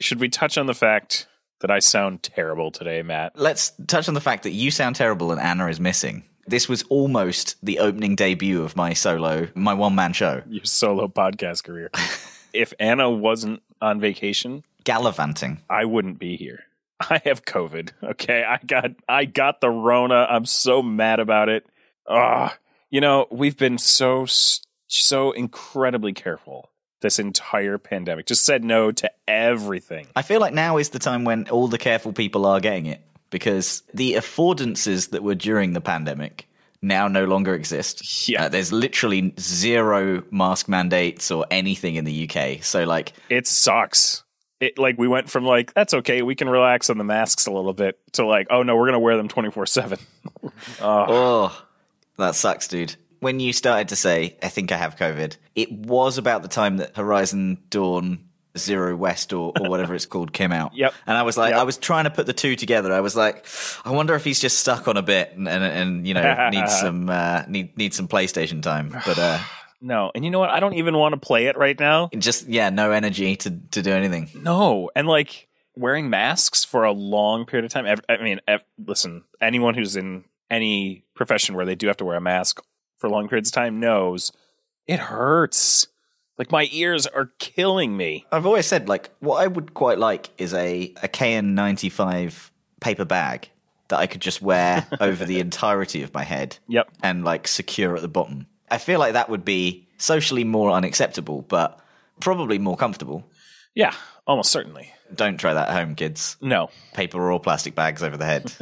should we touch on the fact that I sound terrible today, Matt? Let's touch on the fact that you sound terrible and Anna is missing. This was almost the opening debut of my one-man show. Your solo podcast career. If Anna wasn't on vacation... gallivanting. I wouldn't be here. I have COVID, okay? I got the Rona. I'm so mad about it. You know, we've been so incredibly careful this entire pandemic. Just said no to everything. I feel like now is the time when all the careful people are getting it, because the affordances that were during the pandemic now no longer exist. Yeah. There's literally zero mask mandates or anything in the UK. So, like... it sucks. It, like, we went from, like, that's okay, we can relax on the masks a little bit, to, like, oh, no, we're going to wear them 24/7. Oh, that sucks, dude. When you started to say, I think I have COVID, it was about the time that Horizon Dawn Zero West or whatever it's called came out. Yep. And I was like, yep. I was trying to put the two together. I was like, I wonder if he's just stuck on a bit and you know, needs some PlayStation time. But no, and you know what? I don't even want to play it right now. Just, yeah, no energy to do anything. No, and like wearing masks for a long period of time. I mean, listen, anyone who's in any profession where they do have to wear a mask for long periods of time knows it hurts. Like, my ears are killing me. I've always said, like, what I would quite like is a KN95 paper bag that I could just wear over the entirety of my head. Yep. And, like, secure at the bottom. I feel like that would be socially more unacceptable, but probably more comfortable. Yeah, almost certainly. Don't try that at home, kids. No. Paper or plastic bags over the head.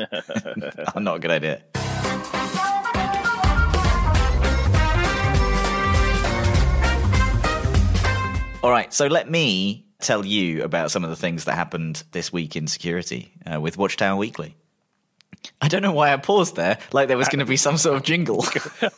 Not a good idea. All right, so let me tell you about some of the things that happened this week in security with Watchtower Weekly. I don't know why I paused there, like there was going to be some sort of jingle.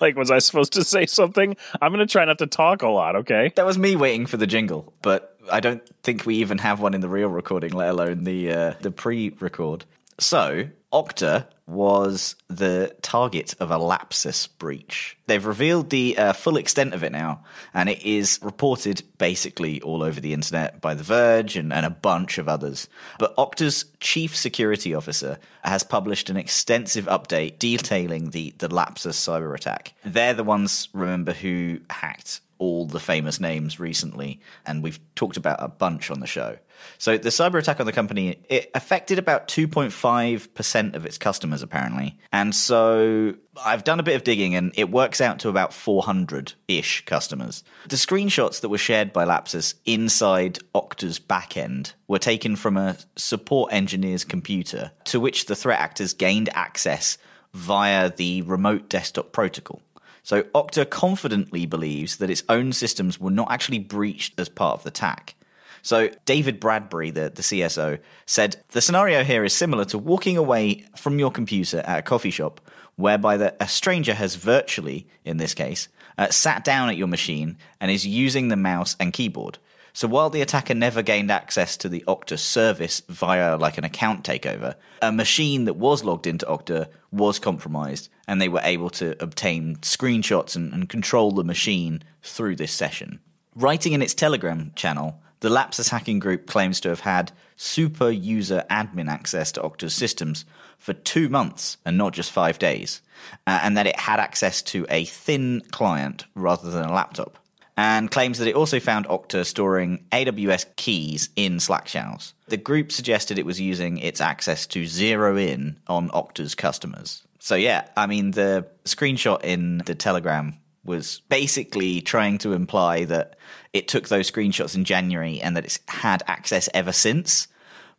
Like, was I supposed to say something? I'm going to try not to talk a lot, okay? That was me waiting for the jingle, but I don't think we even have one in the real recording, let alone the pre-record. So, Okta was the target of a Lapsus breach. They've revealed the full extent of it now, and it is reported basically all over the internet by The Verge and a bunch of others. But Okta's chief security officer has published an extensive update detailing the Lapsus cyber attack. They're the ones, remember, who hacked all the famous names recently, and we've talked about a bunch on the show. So the cyber attack on the company, it affected about 2.5% of its customers, apparently. And so I've done a bit of digging, and it works out to about 400-ish customers. The screenshots that were shared by Lapsus inside Okta's backend were taken from a support engineer's computer, to which the threat actors gained access via the remote desktop protocol. So Okta confidently believes that its own systems were not actually breached as part of the attack. So David Bradbury, the CSO, said, "The scenario here is similar to walking away from your computer at a coffee shop, whereby a stranger has virtually, in this case, sat down at your machine and is using the mouse and keyboard. So while the attacker never gained access to the Okta service via like an account takeover, a machine that was logged into Okta was compromised, and they were able to obtain screenshots and control the machine through this session." Writing in its Telegram channel, the Lapsus hacking group claims to have had super user admin access to Okta's systems for 2 months and not just 5 days, and that it had access to a thin client rather than a laptop, and claims that it also found Okta storing AWS keys in Slack channels. The group suggested it was using its access to zero in on Okta's customers. So yeah, I mean, the screenshot in the Telegram was basically trying to imply that it took those screenshots in January and that it's had access ever since.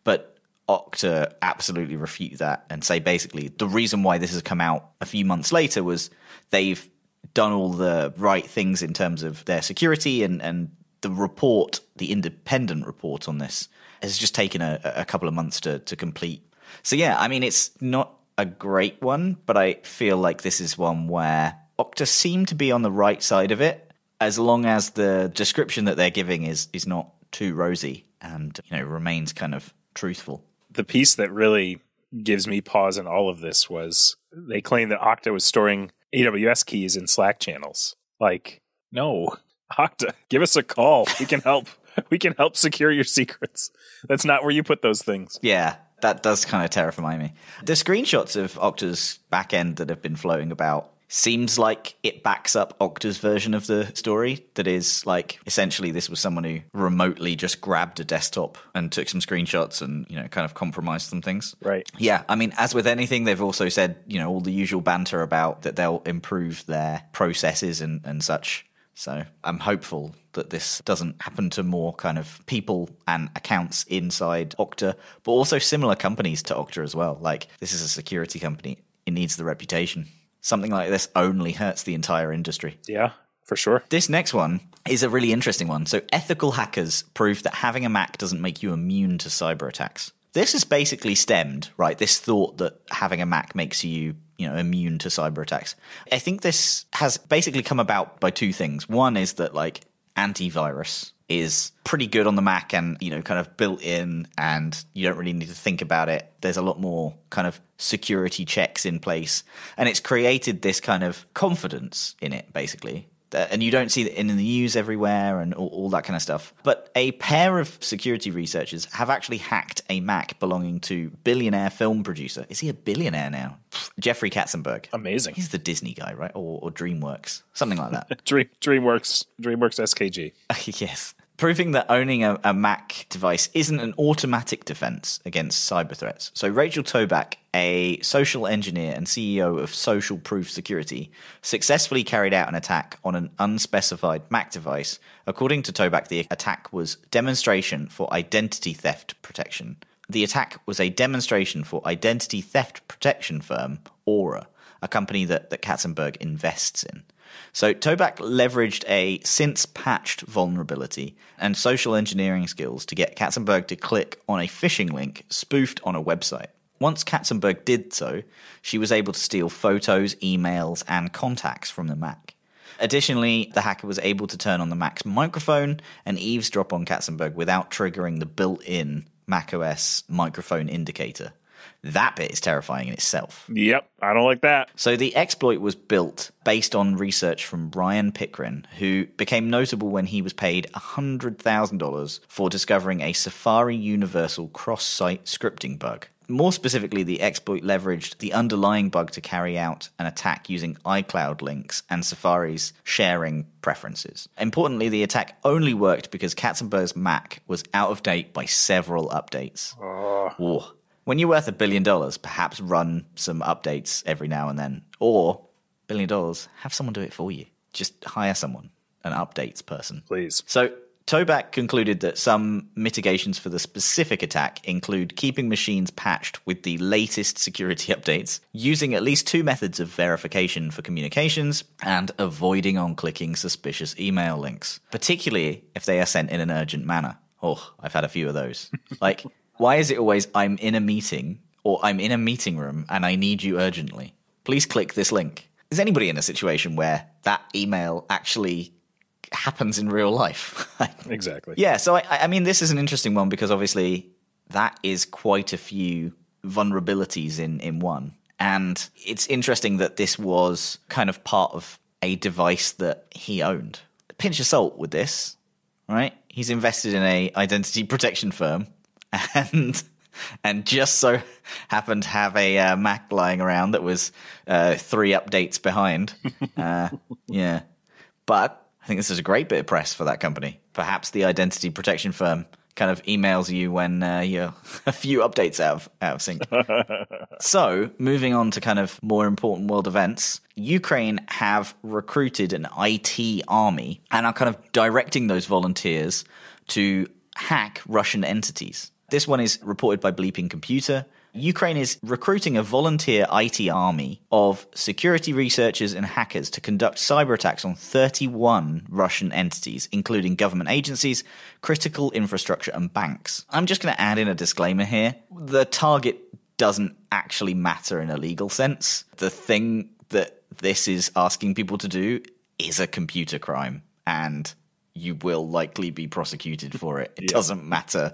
But Okta absolutely refute that and say basically the reason why this has come out a few months later was they've done all the right things in terms of their security, and the report, the independent report on this, has just taken a couple of months to complete. So yeah, I mean, it's not a great one, but I feel like this is one where Okta seem to be on the right side of it, as long as the description that they're giving is not too rosy and, you know, remains kind of truthful. The piece that really gives me pause in all of this was they claim that Okta was storing AWS keys in Slack channels. Like, no, Okta, give us a call. We can help. We can help secure your secrets. That's not where you put those things. Yeah, that does kind of terrify me. The screenshots of Okta's backend that have been floating about seems like it backs up Okta's version of the story. That is, like, essentially this was someone who remotely just grabbed a desktop and took some screenshots and, you know, kind of compromised some things. Right. Yeah. I mean, as with anything, they've also said, you know, all the usual banter about that they'll improve their processes and such. So I'm hopeful that this doesn't happen to more kind of people and accounts inside Okta, but also similar companies to Okta as well. Like, this is a security company. It needs the reputation. Something like this only hurts the entire industry. Yeah, for sure. This next one is a really interesting one. So ethical hackers prove that having a Mac doesn't make you immune to cyber attacks. This is basically stemmed, right, this thought that having a Mac makes you, you know, immune to cyber attacks. I think this has basically come about by two things. One is that, like, antivirus is pretty good on the Mac and, you know, kind of built in, and you don't really need to think about it. There's a lot more kind of security checks in place, and it's created this kind of confidence in it, basically. And you don't see it in the news everywhere and all that kind of stuff. But a pair of security researchers have actually hacked a Mac belonging to billionaire film producer. Is he a billionaire now? Jeffrey Katzenberg. Amazing. He's the Disney guy, right? Or DreamWorks, something like that. DreamWorks SKG. Yes. Proving that owning a Mac device isn't an automatic defense against cyber threats. So Rachel Tobak, a social engineer and CEO of Social Proof Security, successfully carried out an attack on an unspecified Mac device. According to Tobak, the attack was a demonstration for identity theft protection firm Aura, a company that Katzenberg invests in. So Toback leveraged a since-patched vulnerability and social engineering skills to get Katzenberg to click on a phishing link spoofed on a website. Once Katzenberg did so, she was able to steal photos, emails, and contacts from the Mac. Additionally, the hacker was able to turn on the Mac's microphone and eavesdrop on Katzenberg without triggering the built-in macOS microphone indicator. That bit is terrifying in itself. Yep, I don't like that. So the exploit was built based on research from Brian Pickren, who became notable when he was paid $100,000 for discovering a Safari Universal cross-site scripting bug. More specifically, the exploit leveraged the underlying bug to carry out an attack using iCloud links and Safari's sharing preferences. Importantly, the attack only worked because Katzenberg's Mac was out of date by several updates. Oh. When you're worth $1 billion, perhaps run some updates every now and then. Or, $1 billion, have someone do it for you. Just hire someone, an updates person. Please. So, Toback concluded that some mitigations for the specific attack include keeping machines patched with the latest security updates, using at least two methods of verification for communications, and avoiding on-clicking suspicious email links, particularly if they are sent in an urgent manner. Oh, I've had a few of those. Like... Why is it always, I'm in a meeting, or I'm in a meeting room and I need you urgently? Please click this link. Is anybody in a situation where that email actually happens in real life? Exactly. Yeah, so I mean, this is an interesting one because obviously that is quite a few vulnerabilities in one. And it's interesting that this was kind of part of a device that he owned. A pinch of salt with this, right? He's invested in an identity protection firm. And just so happened to have a Mac lying around that was three updates behind. Yeah. But I think this is a great bit of press for that company. Perhaps the identity protection firm kind of emails you when you're a few updates out of sync. So moving on to kind of more important world events, Ukraine have recruited an IT army and are kind of directing those volunteers to hack Russian entities. This one is reported by Bleeping Computer. Ukraine is recruiting a volunteer IT army of security researchers and hackers to conduct cyber attacks on 31 Russian entities, including government agencies, critical infrastructure, and banks. I'm just going to add in a disclaimer here. The target doesn't actually matter in a legal sense. The thing that this is asking people to do is a computer crime, and you will likely be prosecuted for it. It doesn't matter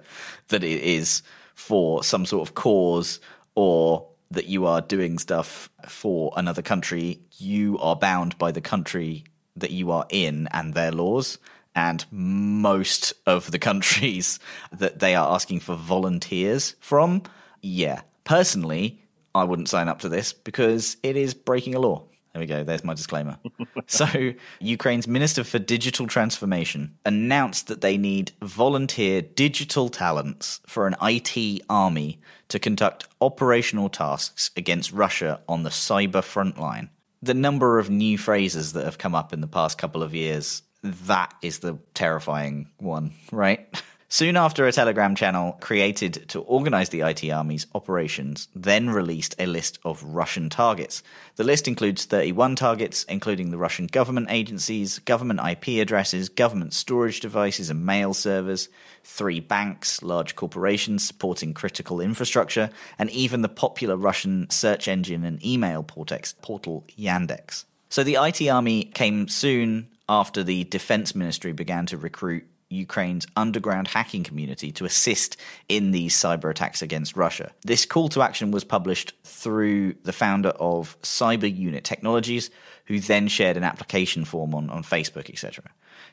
that it is for some sort of cause or that you are doing stuff for another country. You are bound by the country that you are in and their laws. and most of the countries that they are asking for volunteers from, yeah, personally, I wouldn't sign up to this because it is breaking a law. There we go. There's my disclaimer. So Ukraine's Minister for Digital Transformation announced that they need volunteer digital talents for an IT army to conduct operational tasks against Russia on the cyber front line. The number of new phrases that have come up in the past couple of years, that is the terrifying one, right? Soon after, a Telegram channel created to organize the IT army's operations then released a list of Russian targets. The list includes 31 targets, including the Russian government agencies, government IP addresses, government storage devices and mail servers, 3 banks, large corporations supporting critical infrastructure, and even the popular Russian search engine and email portal Yandex. So the IT army came soon after the Defense Ministry began to recruit Ukraine's underground hacking community to assist in these cyber attacks against Russia. This call to action was published through the founder of Cyber Unit Technologies, who then shared an application form on Facebook, etc.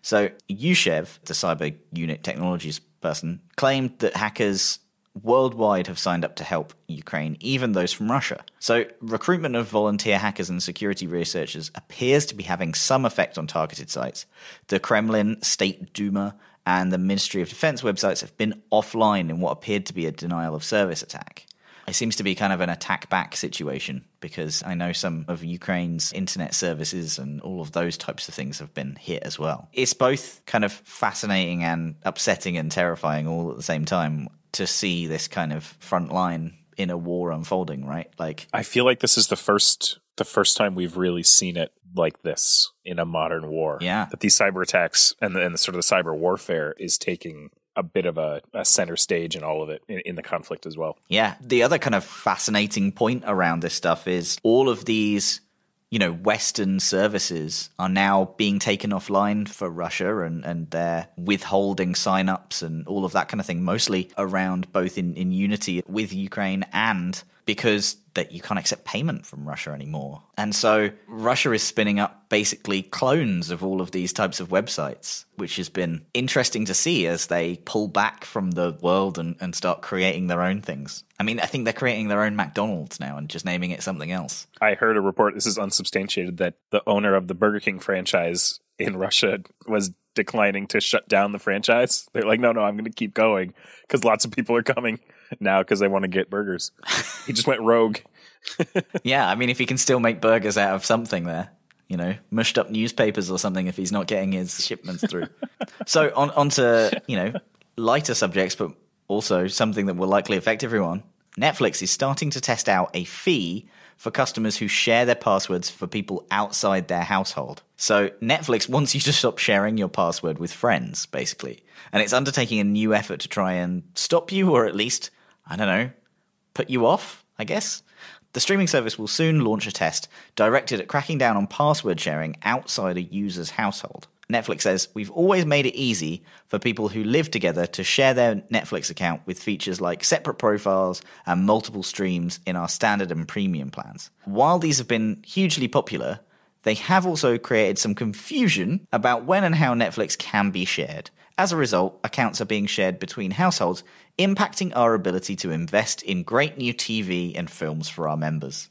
So Yushchev, the Cyber Unit Technologies person, claimed that hackers worldwide have signed up to help Ukraine, even those from Russia. So recruitment of volunteer hackers and security researchers appears to be having some effect on targeted sites. The Kremlin, State Duma, and the Ministry of Defense websites have been offline in what appeared to be a denial of service attack. It seems to be kind of an attack back situation, because I know some of Ukraine's internet services and all of those types of things have been hit as well. It's both kind of fascinating and upsetting and terrifying all at the same time to see this kind of front line in a war unfolding, right? Like, I feel like this is the first time we've really seen it like this in a modern war. Yeah, that these cyber attacks and the sort of the cyber warfare is taking a bit of a center stage in all of it in the conflict as well. Yeah, the other kind of fascinating point around this stuff is all of these, you know, Western services are now being taken offline for Russia, and they're withholding signups and all of that kind of thing, mostly around both in unity with Ukraine and because that you can't accept payment from Russia anymore. And so Russia is spinning up basically clones of all of these types of websites, which has been interesting to see as they pull back from the world and start creating their own things. I mean, I think they're creating their own McDonald's now and just naming it something else. I heard a report, this is unsubstantiated, that the owner of the Burger King franchise in Russia was declining to shut down the franchise. They're like, no, I'm going to keep going because lots of people are coming now because they want to get burgers. He just went rogue. Yeah, I mean, if he can still make burgers out of something there, you know, mushed up newspapers or something if he's not getting his shipments through. So on to, you know, lighter subjects, but also something that will likely affect everyone. Netflix is starting to test out a fee for customers who share their passwords for people outside their household. So Netflix wants you to stop sharing your password with friends, basically. And it's undertaking a new effort to try and stop you, or at least, I don't know, put you off, I guess. The streaming service will soon launch a test directed at cracking down on password sharing outside a user's household. Netflix says, we've always made it easy for people who live together to share their Netflix account with features like separate profiles and multiple streams in our standard and premium plans. While these have been hugely popular, they have also created some confusion about when and how Netflix can be shared. As a result, accounts are being shared between households, impacting our ability to invest in great new TV and films for our members.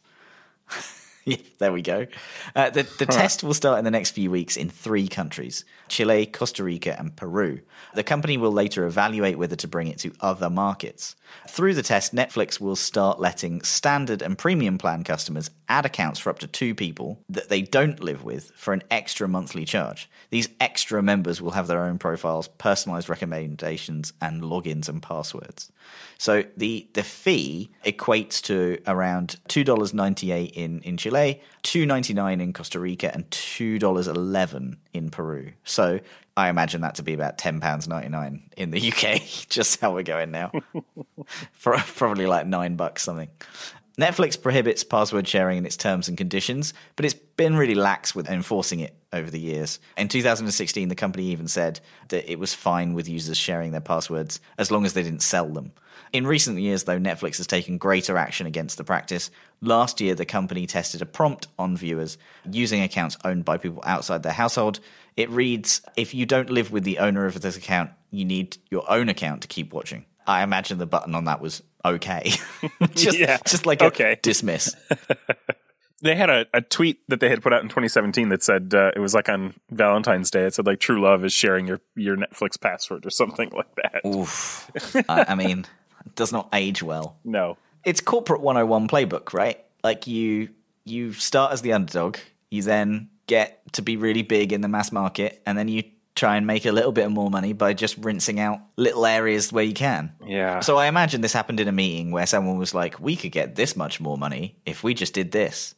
Yeah, there we go. The test will start in the next few weeks in 3 countries, Chile, Costa Rica, and Peru. The company will later evaluate whether to bring it to other markets. Through the test, Netflix will start letting standard and premium plan customers add accounts for up to 2 people that they don't live with for an extra monthly charge. These extra members will have their own profiles, personalized recommendations, and logins and passwords. So the fee equates to around $2.98 in Chile, $2.99 in Costa Rica, and $2.11 in Peru. So I imagine that to be about £10.99 in the UK, just how we're going now. For probably like $9 something. Netflix prohibits password sharing in its terms and conditions, but it's been really lax with enforcing it over the years. In 2016, the company even said that it was fine with users sharing their passwords as long as they didn't sell them. In recent years, though, Netflix has taken greater action against the practice. Last year, the company tested a prompt on viewers using accounts owned by people outside their household. It reads, if you don't live with the owner of this account, you need your own account to keep watching. I imagine the button on that was okay. Just like okay. Dismiss. They had a tweet that they had put out in 2017 that said, it was like on Valentine's Day. It said like, true love is sharing your Netflix password or something like that. Oof. I mean, it does not age well. No. It's corporate 101 playbook, right? Like you start as the underdog. You then get to be really big in the mass market. And then you try and make a little bit more money by just rinsing out little areas where you can. Yeah. So I imagine this happened in a meeting where someone was like, we could get this much more money if we just did this.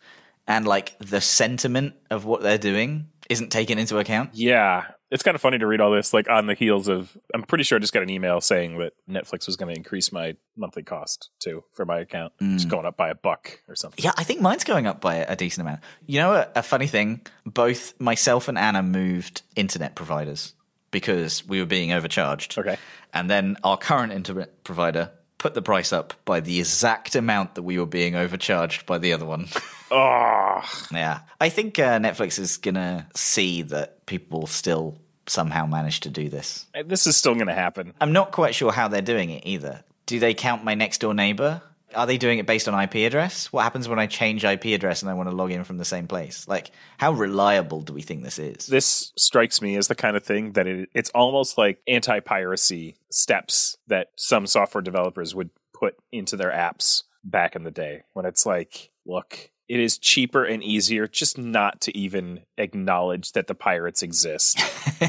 And like the sentiment of what they're doing isn't taken into account. Yeah. It's kind of funny to read all this, like on the heels of, I'm pretty sure I just got an email saying that Netflix was going to increase my monthly cost too for my account. Mm. It's going up by $1 or something. Yeah, I think mine's going up by a decent amount. You know, a funny thing, both myself and Anna moved internet providers because we were being overcharged. Okay. And then our current internet provider put the price up by the exact amount that we were being overcharged by the other one. Oh. Yeah. I think Netflix is going to see that people still somehow manage to do this. This is still going to happen. I'm not quite sure how they're doing it either. Do they count my next door neighbor? Are they doing it based on IP address? What happens when I change IP address and I want to log in from the same place? Like, how reliable do we think this is? This strikes me as the kind of thing that it's almost like anti-piracy steps that some software developers would put into their apps back in the day, when it's like, look, it is cheaper and easier just not to even acknowledge that the pirates exist.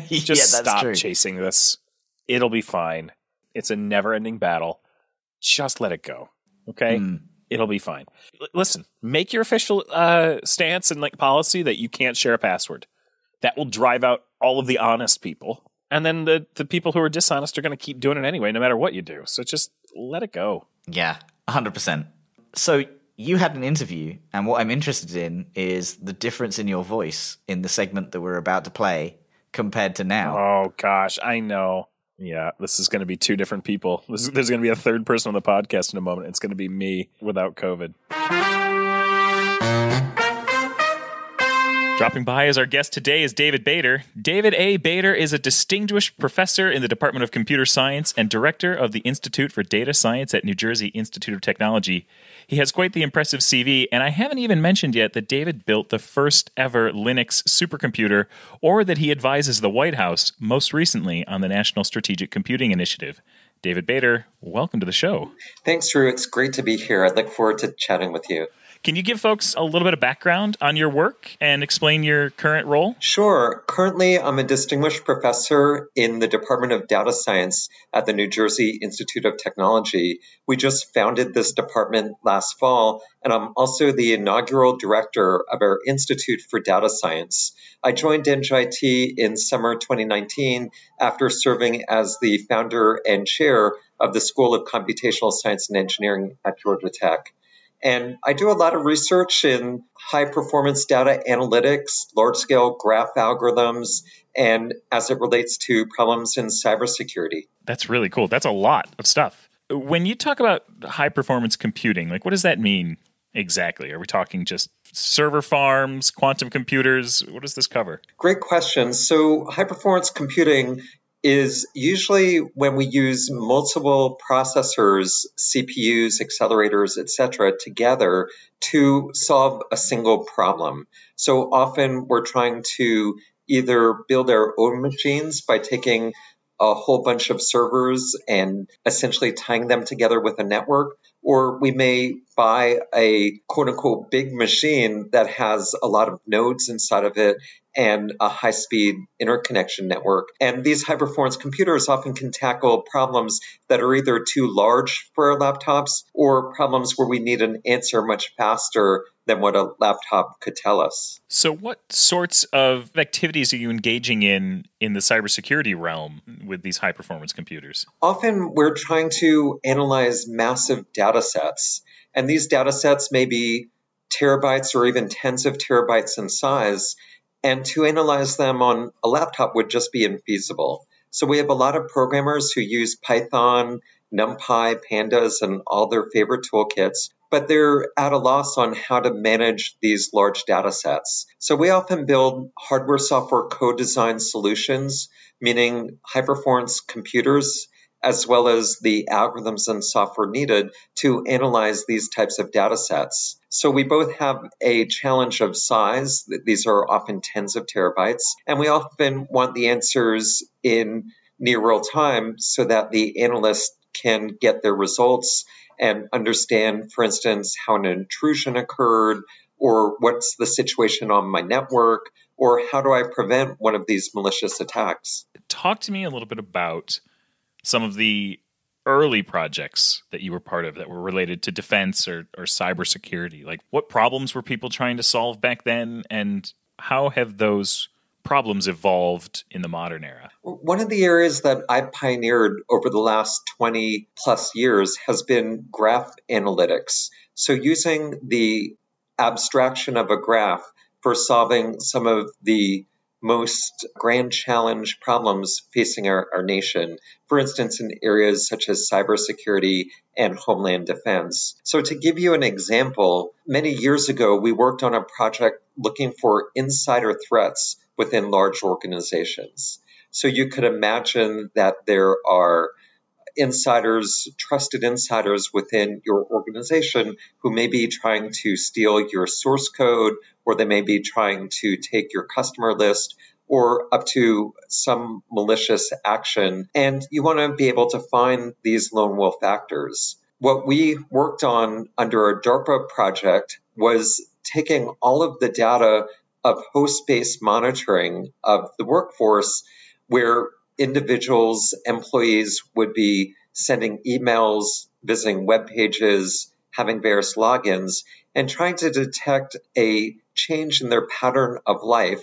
Just stop chasing this. It'll be fine. It's a never-ending battle. Just let it go. Okay, It'll be fine. Listen, make your official stance and like policy that you can't share a password. That will drive out all of the honest people, and then the people who are dishonest are going to keep doing it anyway, no matter what you do. So just let it go. Yeah, 100%. So you had an interview, and what I'm interested in is the difference in your voice in the segment that we're about to play compared to now. Oh gosh, I know. Yeah, this is going to be two different people. There's going to be a third person on the podcast in a moment. It's going to be me without COVID. Dropping by as our guest today is David Bader. David A. Bader is a distinguished professor in the Department of Computer Science and director of the Institute for Data Science at New Jersey Institute of Technology. He has quite the impressive CV, and I haven't even mentioned yet that David built the first ever Linux supercomputer, or that he advises the White House, most recently on the National Strategic Computing Initiative. David Bader, welcome to the show. Thanks, Drew. It's great to be here. I look forward to chatting with you. Can you give folks a little bit of background on your work and explain your current role? Sure. Currently, I'm a distinguished professor in the Department of Data Science at the New Jersey Institute of Technology. We just founded this department last fall, and I'm also the inaugural director of our Institute for Data Science. I joined NJIT in summer 2019 after serving as the founder and chair of the School of Computational Science and Engineering at Georgia Tech. And I do a lot of research in high-performance data analytics, large-scale graph algorithms, and as it relates to problems in cybersecurity. That's really cool. That's a lot of stuff. When you talk about high-performance computing, like what does that mean exactly? Are we talking just server farms, quantum computers? What does this cover? Great question. So high-performance computing is usually when we use multiple processors, CPUs, accelerators, et cetera, together to solve a single problem. So often we're trying to either build our own machines by taking a whole bunch of servers and essentially tying them together with a network, or we may buy a quote-unquote big machine that has a lot of nodes inside of it and a high-speed interconnection network. And these high-performance computers often can tackle problems that are either too large for our laptops or problems where we need an answer much faster than what a laptop could tell us. So what sorts of activities are you engaging in the cybersecurity realm with these high-performance computers? Often we're trying to analyze massive data sets, and these data sets may be terabytes or even tens of terabytes in size, and to analyze them on a laptop would just be infeasible. So we have a lot of programmers who use Python, NumPy, Pandas, and all their favorite toolkits but they're at a loss on how to manage these large data sets. So we often build hardware-software co-design solutions, meaning high-performance computers, as well as the algorithms and software needed to analyze these types of data sets. So we both have a challenge of size. These are often tens of terabytes, and we often want the answers in near real time so that the analyst can get their results and understand, for instance, how an intrusion occurred, or what's the situation on my network, or how do I prevent one of these malicious attacks? Talk to me a little bit about some of the early projects that you were part of that were related to defense or cybersecurity. Like, what problems were people trying to solve back then, and how have those problems evolved in the modern era? One of the areas that I pioneered over the last 20 plus years has been graph analytics. So using the abstraction of a graph for solving some of the most grand challenge problems facing our nation, for instance, in areas such as cybersecurity and homeland defense. So to give you an example, many years ago, we worked on a project looking for insider threats within large organizations. So you could imagine that there are insiders, trusted insiders within your organization who may be trying to steal your source code, or they may be trying to take your customer list, or up to some malicious action. And you want to be able to find these lone wolf actors. What we worked on under a DARPA project was taking all of the data of host-based monitoring of the workforce, where individuals, employees would be sending emails, visiting web pages, having various logins, and trying to detect a change in their pattern of life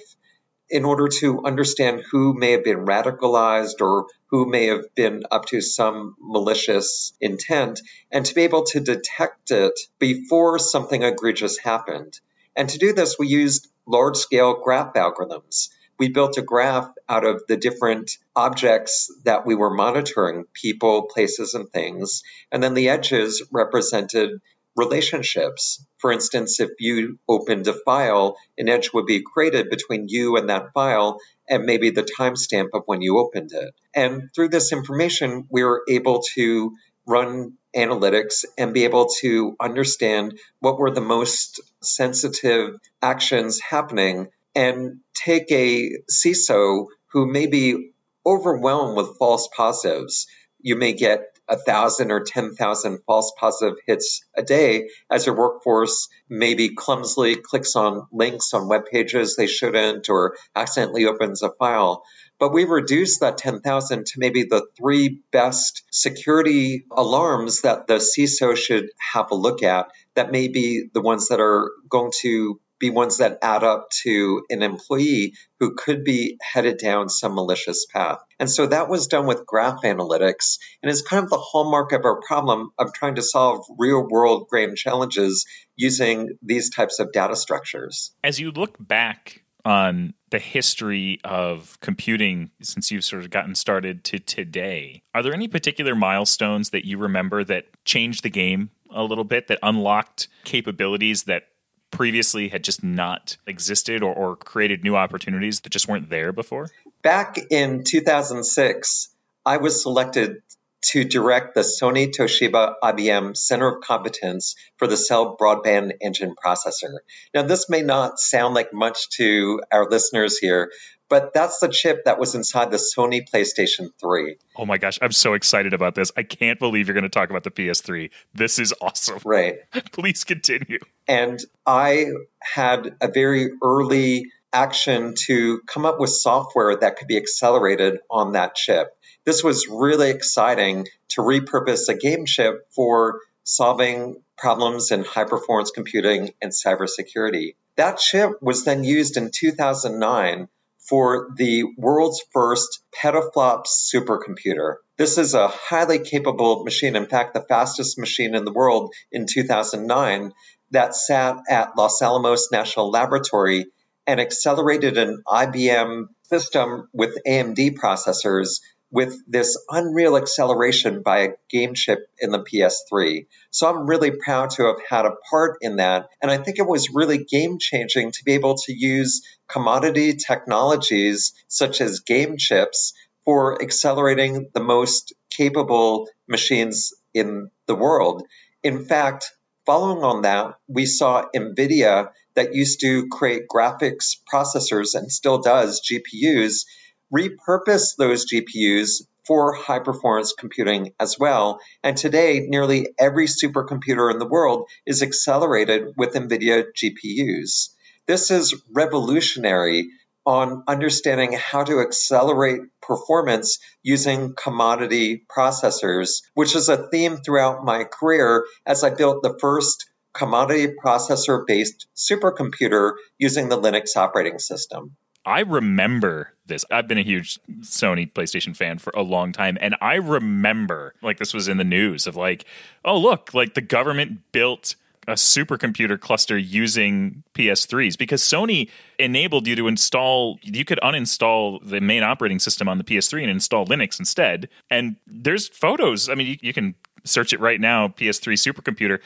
in order to understand who may have been radicalized or who may have been up to some malicious intent, and to be able to detect it before something egregious happened. And to do this, we used large-scale graph algorithms. We built a graph out of the different objects that we were monitoring, people, places, and things. And then the edges represented relationships. For instance, if you opened a file, an edge would be created between you and that file and maybe the timestamp of when you opened it. And through this information, we were able to run analytics and be able to understand what were the most sensitive actions happening, and take a CISO who may be overwhelmed with false positives. You may get 1,000 or 10,000 false positive hits a day as your workforce maybe clumsily clicks on links on web pages they shouldn't, or accidentally opens a file. But we reduced that 10,000 to maybe the 3 best security alarms that the CISO should have a look at, that may be the ones that are going to be ones that add up to an employee who could be headed down some malicious path. And so that was done with graph analytics, and it's kind of the hallmark of our problem of trying to solve real-world grand challenges using these types of data structures. As you look back on the history of computing since you've sort of gotten started to today, are there any particular milestones that you remember that changed the game a little bit, that unlocked capabilities that previously had just not existed, or created new opportunities that just weren't there before? Back in 2006, I was selected to direct the Sony Toshiba IBM Center of Competence for the Cell Broadband Engine Processor. Now, this may not sound like much to our listeners here, but that's the chip that was inside the Sony PlayStation 3. Oh my gosh, I'm so excited about this. I can't believe you're going to talk about the PS3. This is awesome. Right. Please continue. And I had a very early action to come up with software that could be accelerated on that chip. This was really exciting, to repurpose a game chip for solving problems in high-performance computing and cybersecurity. That chip was then used in 2009 for the world's first petaflop supercomputer. This is a highly capable machine, in fact, the fastest machine in the world in 2009, that sat at Los Alamos National Laboratory and accelerated an IBM system with AMD processors with this unreal acceleration by a game chip in the PS3. So I'm really proud to have had a part in that. And I think it was really game-changing to be able to use commodity technologies such as game chips for accelerating the most capable machines in the world. In fact, following on that, we saw NVIDIA, that used to create graphics processors and still does GPUs, repurpose those GPUs for high-performance computing as well. And today, nearly every supercomputer in the world is accelerated with NVIDIA GPUs. This is revolutionary on understanding how to accelerate performance using commodity processors, which is a theme throughout my career as I built the first commodity processor-based supercomputer using the Linux operating system. I remember this. I've been a huge Sony PlayStation fan for a long time. And I remember, like, this was in the news of like, oh, look, like the government built a supercomputer cluster using PS3s, because Sony enabled you to install, you could uninstall the main operating system on the PS3 and install Linux instead. And there's photos. I mean, you can search it right now, PS3 supercomputer,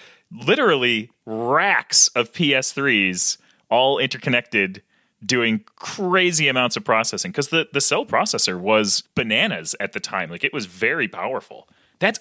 literally racks of PS3s all interconnected doing crazy amounts of processing, because the cell processor was bananas at the time. Like, it was very powerful.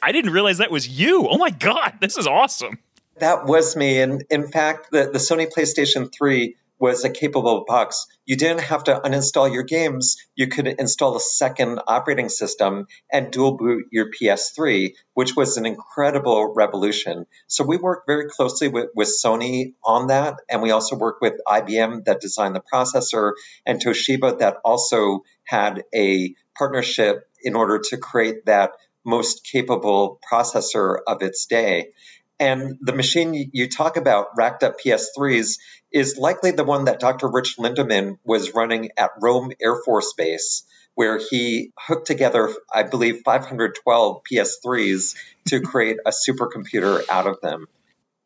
I didn't realize that was you. Oh my God, this is awesome. That was me. And in fact, the Sony PlayStation 3 was a capable box. You didn't have to uninstall your games. You could install a second operating system and dual boot your PS3, which was an incredible revolution. So we worked very closely with Sony on that. And we also worked with IBM that designed the processor, and Toshiba that also had a partnership in order to create that most capable processor of its day. And the machine you talk about, racked up PS3s, is likely the one that Dr. Rich Lindemann was running at Rome Air Force Base, where he hooked together, I believe, 512 PS3s to create a supercomputer out of them.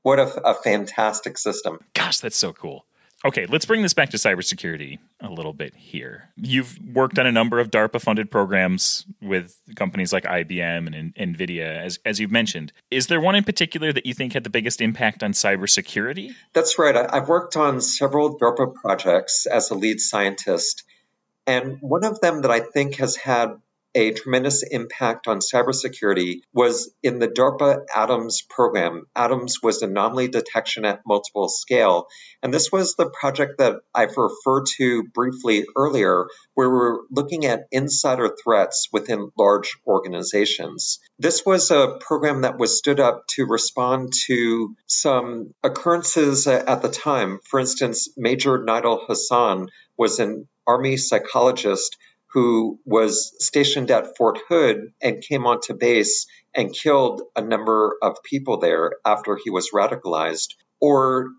What a fantastic system. Gosh, that's so cool. Okay, let's bring this back to cybersecurity a little bit here. You've worked on a number of DARPA-funded programs with companies like IBM and NVIDIA, as you've mentioned. Is there one in particular that you think had the biggest impact on cybersecurity? That's right. I've worked on several DARPA projects as a lead scientist. And one of them that I think has had a tremendous impact on cybersecurity was in the DARPA ATOMS program. ATOMS was anomaly detection at multiple scale. And this was the project that I've referred to briefly earlier, where we're looking at insider threats within large organizations. This was a program that was stood up to respond to some occurrences at the time. For instance, Major Nidal Hassan was an Army psychologist who was stationed at Fort Hood and came onto base and killed a number of people there after he was radicalized. Or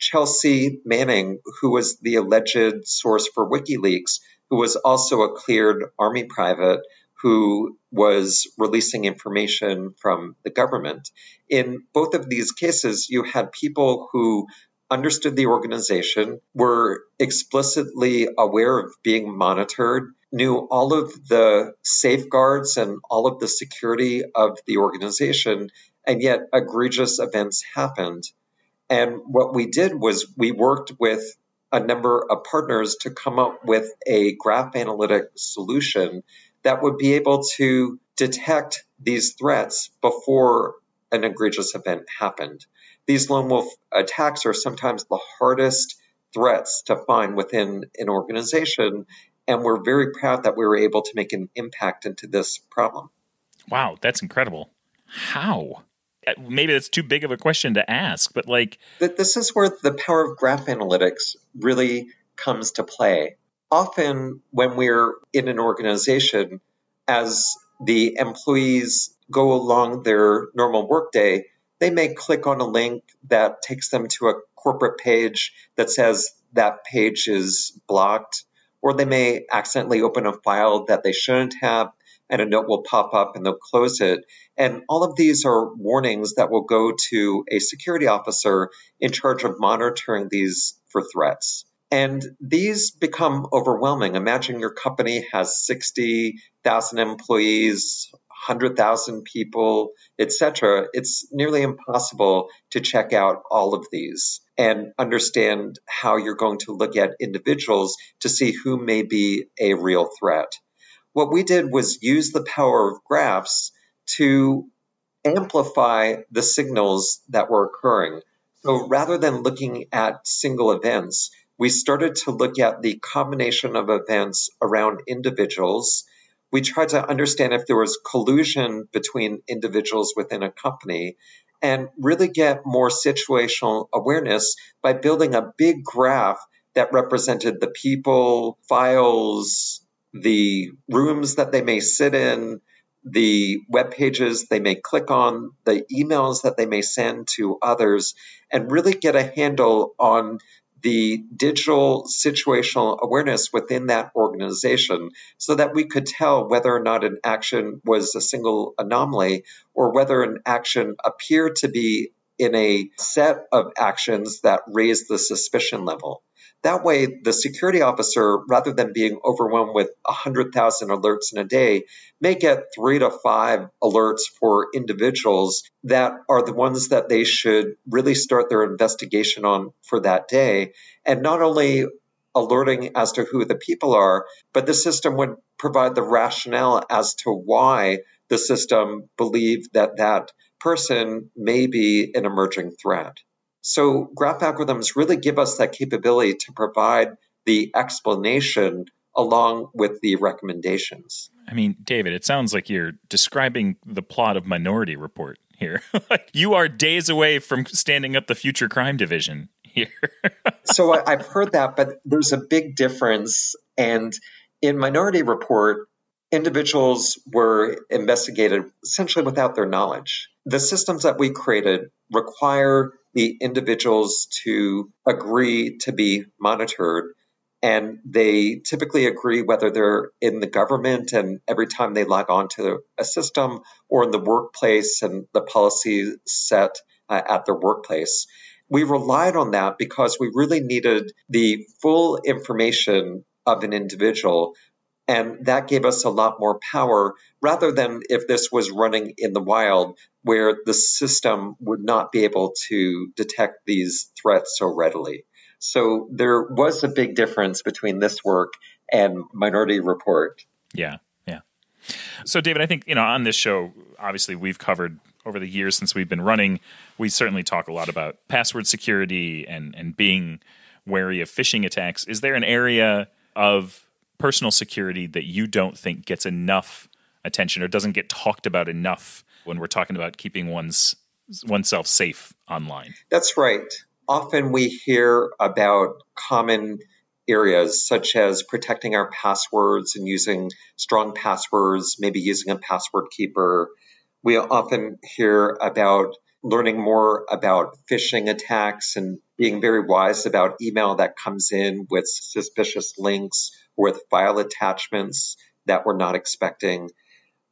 Chelsea Manning, who was the alleged source for WikiLeaks, who was also a cleared Army private who was releasing information from the government. In both of these cases, you had people who understood the organization, were explicitly aware of being monitored, knew all of the safeguards and all of the security of the organization, and yet egregious events happened. And what we did was we worked with a number of partners to come up with a graph analytic solution that would be able to detect these threats before an egregious event happened. These lone wolf attacks are sometimes the hardest threats to find within an organization, and we're very proud that we were able to make an impact into this problem. Wow, that's incredible. How? Maybe that's too big of a question to ask, but like... This is where the power of graph analytics really comes to play. Often when we're in an organization, as the employees go along their normal workday, they may click on a link that takes them to a corporate page that says that page is blocked, or they may accidentally open a file that they shouldn't have, and a note will pop up and they'll close it. And all of these are warnings that will go to a security officer in charge of monitoring these for threats. And these become overwhelming. Imagine your company has 60,000 employees, 100,000 people, etc. It's nearly impossible to check out all of these and understand how you're going to look at individuals to see who may be a real threat. What we did was use the power of graphs to amplify the signals that were occurring. So rather than looking at single events, we started to look at the combination of events around individuals. We tried to understand if there was collusion between individuals within a company and really get more situational awareness by building a big graph that represented the people, files, the rooms that they may sit in, the web pages they may click on, the emails that they may send to others, and really get a handle on the digital situational awareness within that organization so that we could tell whether or not an action was a single anomaly or whether an action appeared to be in a set of actions that raised the suspicion level. That way, the security officer, rather than being overwhelmed with 100,000 alerts in a day, may get 3 to 5 alerts for individuals that are the ones that they should really start their investigation on for that day. And not only alerting as to who the people are, but the system would provide the rationale as to why the system believed that that person may be an emerging threat. So graph algorithms really give us that capability to provide the explanation along with the recommendations. I mean, David, it sounds like you're describing the plot of Minority Report here. You are days away from standing up the future crime division here. So I've heard that, but there's a big difference. And in Minority Report, individuals were investigated essentially without their knowledge. The systems that we created require the individuals to agree to be monitored, and they typically agree whether they're in the government and every time they log on to a system or in the workplace and the policy set at their workplace. We relied on that because we really needed the full information of an individual, and that gave us a lot more power rather than if this was running in the wild where the system would not be able to detect these threats so readily. So there was a big difference between this work and Minority Report. Yeah, yeah. So David, I think, on this show, obviously we've covered over the years since we've been running, we certainly talk a lot about password security and being wary of phishing attacks. Is there an area of personal security that you don't think gets enough attention or doesn't get talked about enough when we're talking about keeping oneself safe online? That's right. Often we hear about common areas such as protecting our passwords and using strong passwords, maybe using a password keeper. We often hear about learning more about phishing attacks and being very wise about email that comes in with suspicious links, with file attachments that we're not expecting.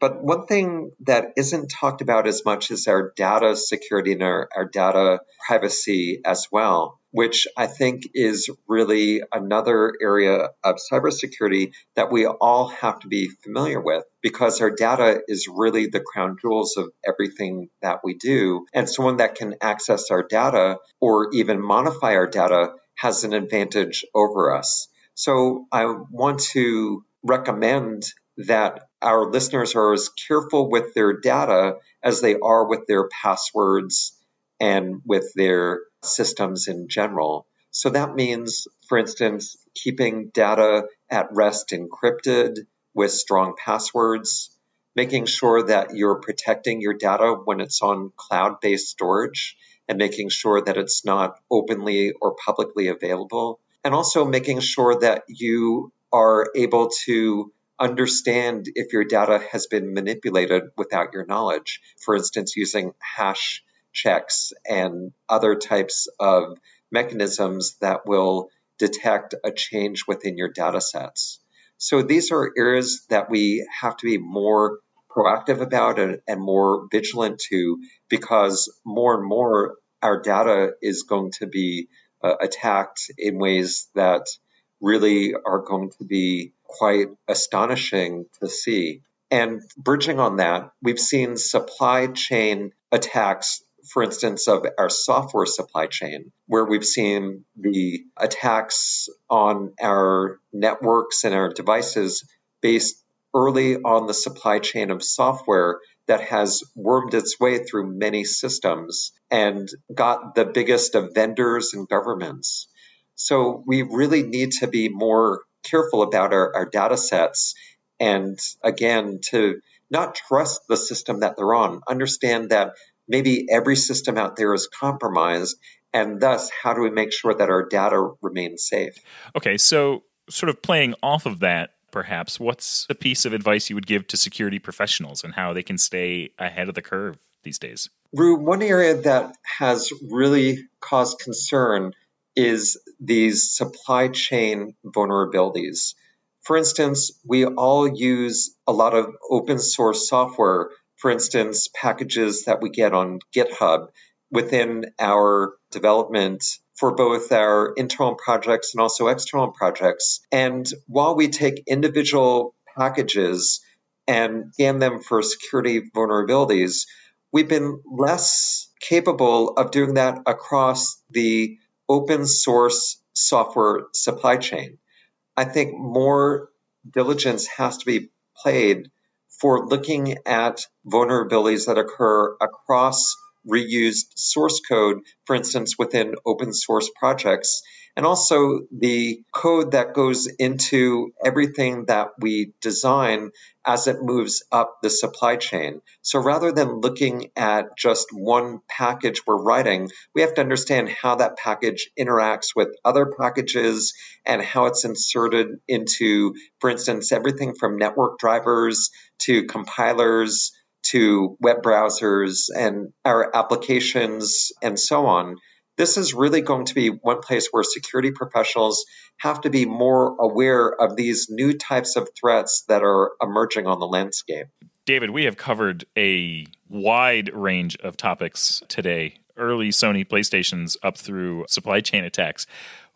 But one thing that isn't talked about as much is our data security and our data privacy as well, which I think is really another area of cybersecurity that we all have to be familiar with because our data is really the crown jewels of everything that we do. And someone that can access our data or even modify our data has an advantage over us. So I want to recommend that our listeners are as careful with their data as they are with their passwords and with their systems in general. So that means, for instance, keeping data at rest encrypted with strong passwords, making sure that you're protecting your data when it's on cloud-based storage, and making sure that it's not openly or publicly available. And also making sure that you are able to understand if your data has been manipulated without your knowledge. For instance, using hash checks and other types of mechanisms that will detect a change within your data sets. So these are areas that we have to be more proactive about and more vigilant to because more and more our data is going to be attacked in ways that really are going to be quite astonishing to see. And verging on that, we've seen supply chain attacks, for instance, of our software supply chain, where we've seen the attacks on our networks and our devices based early on the supply chain of software that has wormed its way through many systems and got the biggest of vendors and governments. So we really need to be more careful about our data sets. And again, to not trust the system that they're on, understand that maybe every system out there is compromised, and thus how do we make sure that our data remains safe? Okay, so sort of playing off of that, perhaps, what's a piece of advice you would give to security professionals and how they can stay ahead of the curve these days? Rue, one area that has really caused concern is these supply chain vulnerabilities. For instance, we all use a lot of open source software, for instance, packages that we get on GitHub within our development for both our internal projects and also external projects. And while we take individual packages and scan them for security vulnerabilities, we've been less capable of doing that across the open source software supply chain. I think more diligence has to be played for looking at vulnerabilities that occur across reused source code, for instance, within open source projects, and also the code that goes into everything that we design as it moves up the supply chain. So rather than looking at just one package we're writing, we have to understand how that package interacts with other packages and how it's inserted into, for instance, everything from network drivers to compilers to web browsers and our applications and so on. This is really going to be one place where security professionals have to be more aware of these new types of threats that are emerging on the landscape. David, we have covered a wide range of topics today, early Sony PlayStations up through supply chain attacks.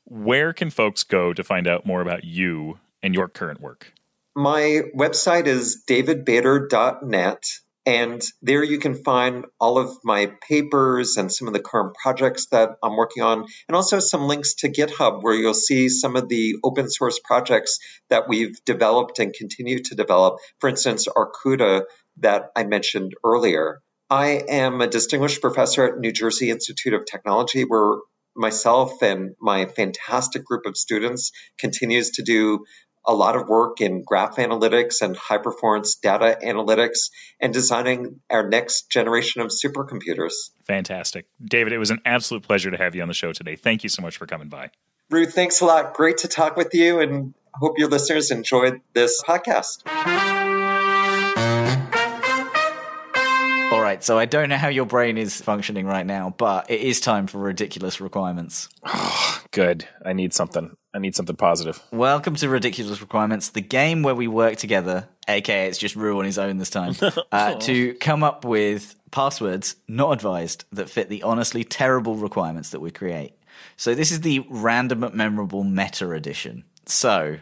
Where can folks go to find out more about you and your current work? My website is davidbader.net. And there you can find all of my papers and some of the current projects that I'm working on, and also some links to GitHub where you'll see some of the open source projects that we've developed and continue to develop. For instance, ArCUDA that I mentioned earlier. I am a distinguished professor at New Jersey Institute of Technology, where myself and my fantastic group of students continues to do a lot of work in graph analytics and high-performance data analytics and designing our next generation of supercomputers. Fantastic. David, it was an absolute pleasure to have you on the show today. Thank you so much for coming by. Rue, thanks a lot. Great to talk with you, and hope your listeners enjoyed this podcast. All right, so I don't know how your brain is functioning right now, but it is time for Ridiculous Requirements. Oh, good. I need something. I need something positive. Welcome to Ridiculous Requirements, the game where we work together, aka it's just Rue on his own this time, to come up with passwords not advised that fit the honestly terrible requirements that we create. So this is the Random but Memorable Meta Edition. So,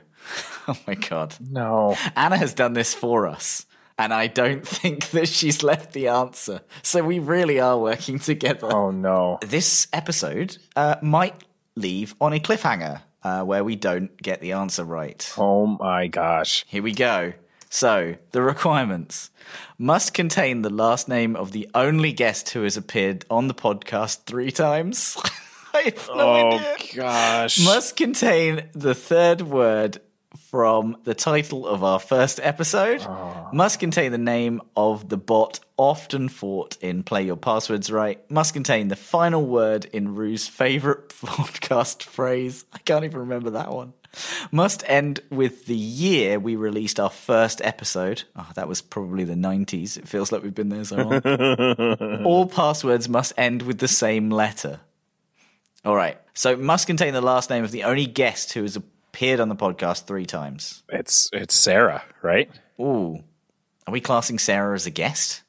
oh my God. No. Anna has done this for us, and I don't think that she's left the answer. So we really are working together. Oh no. This episode might leave on a cliffhanger. Where we don't get the answer right. Oh my gosh. Here we go. So, the requirements. Must contain the last name of the only guest who has appeared on the podcast 3 times. I have no idea. Oh gosh. Must contain the third word from the title of our first episode. Oh. Must contain the name of the bot often fought in Play Your Passwords Right. Must contain the final word in Rue's favorite podcast phrase. I can't even remember that one. Must end with the year we released our first episode. Oh, that was probably the 90s. It feels like we've been there so long. All passwords must end with the same letter. All right. So must contain the last name of the only guest who is a appeared on the podcast 3 times. It's Sarah, right? Ooh. Are we classing Sarah as a guest?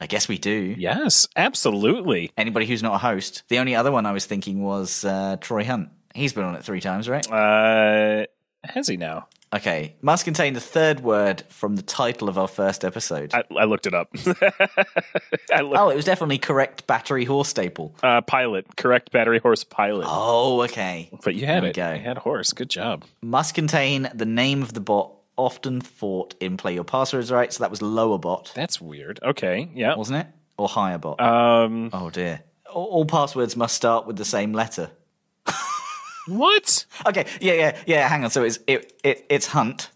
I guess we do. Yes, absolutely. Anybody who's not a host. The only other one I was thinking was Troy Hunt. He's been on it 3 times, right? Has he now? Okay. Must contain the third word from the title of our first episode. I looked it up. It was definitely correct battery horse staple. Pilot. Correct battery horse pilot. Oh, okay. But you had it. There we go. You had horse. Good job. Must contain the name of the bot. Often fought in Play Your Passwords Right, so that was lower bot. That's weird. Okay, yeah. Wasn't it? Or higher bot. Oh, dear. All passwords must start with the same letter. What? Okay, yeah, hang on. So it's hunt,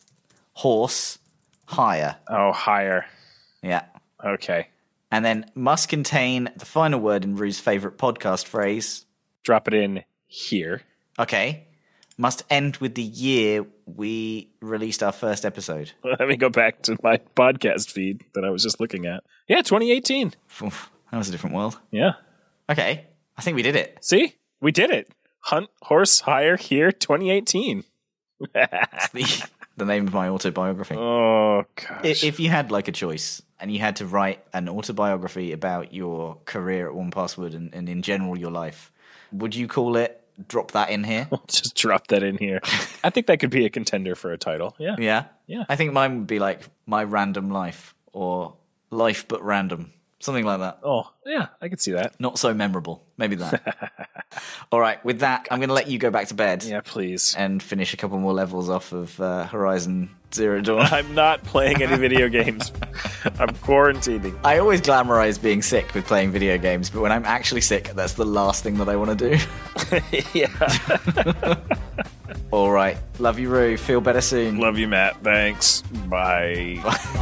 horse, higher. Oh, higher. Yeah. Okay. And then must contain the final word in Rue's favorite podcast phrase. Drop it in here. Okay. Must end with the year we released our first episode. Let me go back to my podcast feed that I was just looking at. Yeah, 2018. Oof, that was a different world. Yeah. Okay. I think we did it. See? We did it. Hunt, horse, hire, here, 2018. That's the name of my autobiography. Oh, gosh. If you had like a choice and you had to write an autobiography about your career at 1Password and in general your life, would you call it Drop That In Here? Just Drop That In Here. I think that could be a contender for a title. Yeah. Yeah? Yeah. I think mine would be like My Random Life or Life But Random. Something like that. Oh, yeah. I could see that. Not so memorable. Maybe that. All right. With that, I'm going to let you go back to bed. Yeah, please. And finish a couple more levels off of Horizon Zero Dawn. I'm not playing any video games. I'm quarantining. I always glamorize being sick with playing video games, but when I'm actually sick, that's the last thing that I want to do. Yeah. All right. Love you, Rue. Feel better soon. Love you, Matt. Thanks. Bye. Bye.